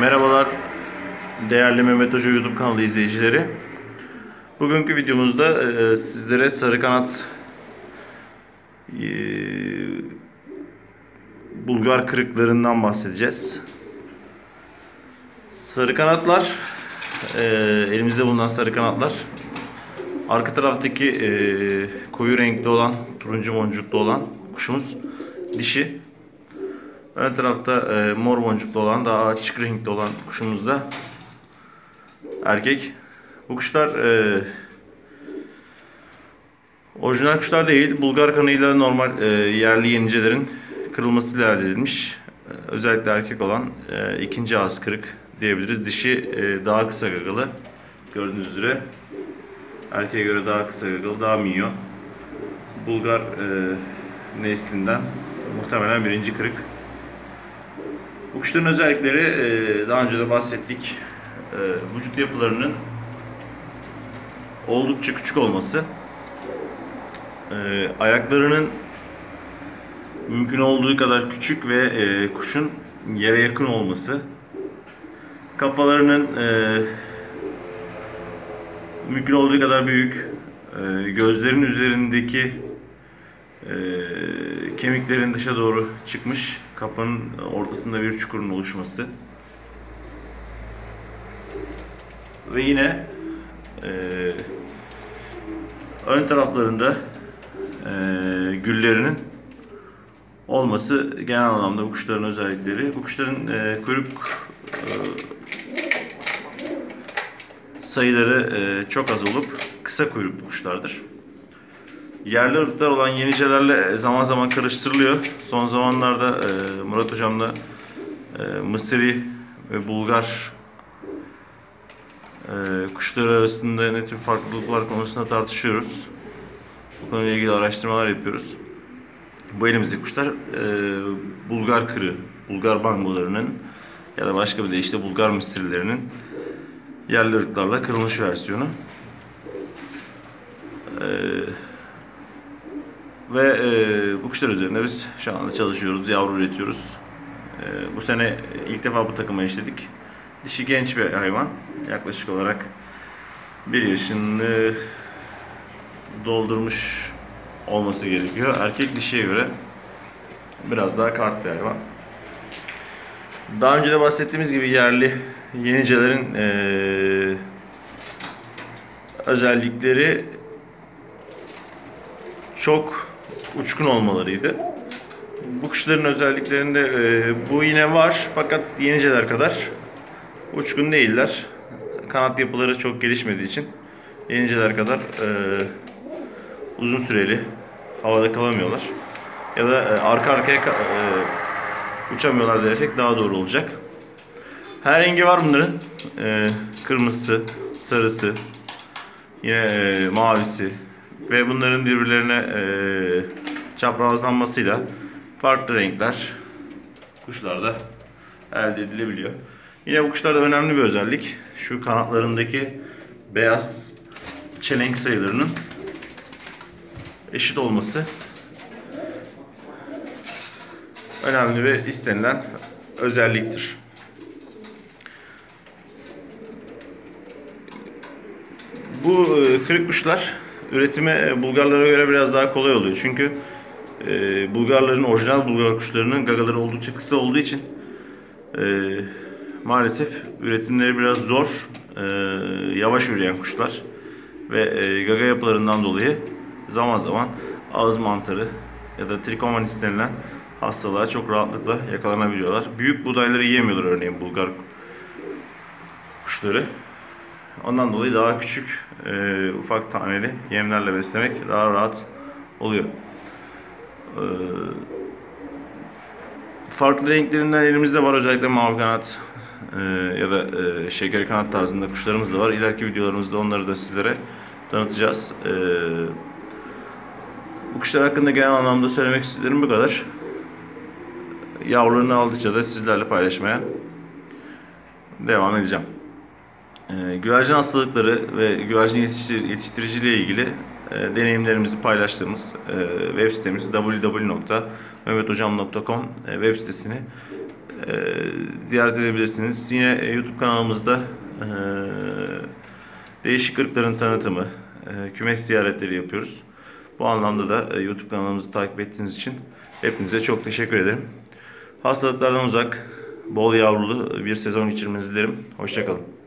Merhabalar değerli Mehmet Hoca YouTube kanalı izleyicileri. Bugünkü videomuzda sizlere sarı kanat Bulgar kırıklarından bahsedeceğiz. Sarı kanatlar, elimizde bulunan sarı kanatlar, arka taraftaki koyu renkli olan, turuncu boncuklu olan kuşumuz dişi. Ön tarafta mor boncuklu olan, daha açık renkli olan kuşumuz da erkek. Bu kuşlar orijinal kuşlar değil, Bulgar kanıyla normal yerli yenicelerin kırılmasıyla elde edilmiş. Özellikle erkek olan ikinci ağız kırık diyebiliriz. Dişi daha kısa gagalı, gördüğünüz üzere. Erkeğe göre daha kısa gagalı, daha minyon. Bulgar neslinden muhtemelen birinci kırık. Bu kuşların özellikleri daha önce de bahsettik. Vücut yapılarının oldukça küçük olması, ayaklarının mümkün olduğu kadar küçük ve kuşun yere yakın olması, kafalarının mümkün olduğu kadar büyük, gözlerin üzerindeki kemiklerin dışa doğru çıkmış, kafanın ortasında bir çukurun oluşması ve yine ön taraflarında güllerinin olması genel anlamda bu kuşların özellikleri. Bu kuşların kuyruk sayıları çok az olup kısa kuyruklu kuşlardır. Yerli ırklar olan yenicelerle zaman zaman karıştırılıyor. Son zamanlarda Murat Hocam'la Mısri ve Bulgar kuşları arasında ne tür farklılıklar konusunda tartışıyoruz. Bu konuyla ilgili araştırmalar yapıyoruz. Bu elimizdeki kuşlar Bulgar kırığı, Bulgar bangolarının ya da başka bir de işte Bulgar Mısrilerinin yerli ırklarla kırılmış versiyonu. Bu kuşlar üzerinde biz şu anda çalışıyoruz, yavru üretiyoruz. Bu sene ilk defa bu takıma işledik. Dişi genç bir hayvan. Yaklaşık olarak 1 yaşını doldurmuş olması gerekiyor. Erkek dişiye göre biraz daha kart bir hayvan. Daha önce de bahsettiğimiz gibi yerli yenicelerin özellikleri çok uçkun olmalarıydı. Bu kuşların özelliklerinde bu yine var, fakat yeniceler kadar uçkun değiller. Kanat yapıları çok gelişmediği için yeniceler kadar uzun süreli havada kalamıyorlar. Ya da arka arkaya uçamıyorlar dersek daha doğru olacak. Her rengi var bunların. Kırmızısı, sarısı, yine mavisi. Ve bunların birbirlerine çaprazlanmasıyla farklı renkler kuşlarda elde edilebiliyor. Yine bu kuşlarda önemli bir özellik, şu kanatlarındaki beyaz çelenk sayılarının eşit olması önemli ve istenilen özelliktir. Bu kırık kuşlar üretimi Bulgarlara göre biraz daha kolay oluyor, çünkü Bulgarların, orijinal Bulgar kuşlarının gagaları oldukça kısa olduğu için maalesef üretimleri biraz zor, yavaş üreyen kuşlar ve gaga yapılarından dolayı zaman zaman ağız mantarı ya da trikomanis denilen hastalığa çok rahatlıkla yakalanabiliyorlar. Büyük buğdayları yiyemiyorlar örneğin Bulgar kuşları. Ondan dolayı daha küçük, ufak taneli yemlerle beslemek daha rahat oluyor. Farklı renklerinden elimizde var, özellikle mavi kanat ya da şeker kanat tarzında kuşlarımız da var. İleriki videolarımızda onları da sizlere tanıtacağız. Bu kuşlar hakkında genel anlamda söylemek istediğim bu kadar. Yavrularını aldıkça da sizlerle paylaşmaya devam edeceğim. Güvercin hastalıkları ve güvercin yetiştiriciliği ile ilgili deneyimlerimizi paylaştığımız web sitemiz www.mehmethocam.com web sitesini ziyaret edebilirsiniz. Yine YouTube kanalımızda değişik ırkların tanıtımı, kümes ziyaretleri yapıyoruz. Bu anlamda da YouTube kanalımızı takip ettiğiniz için hepinize çok teşekkür ederim. Hastalıklardan uzak, bol yavrulu bir sezon geçirmenizi dilerim. Hoşça kalın.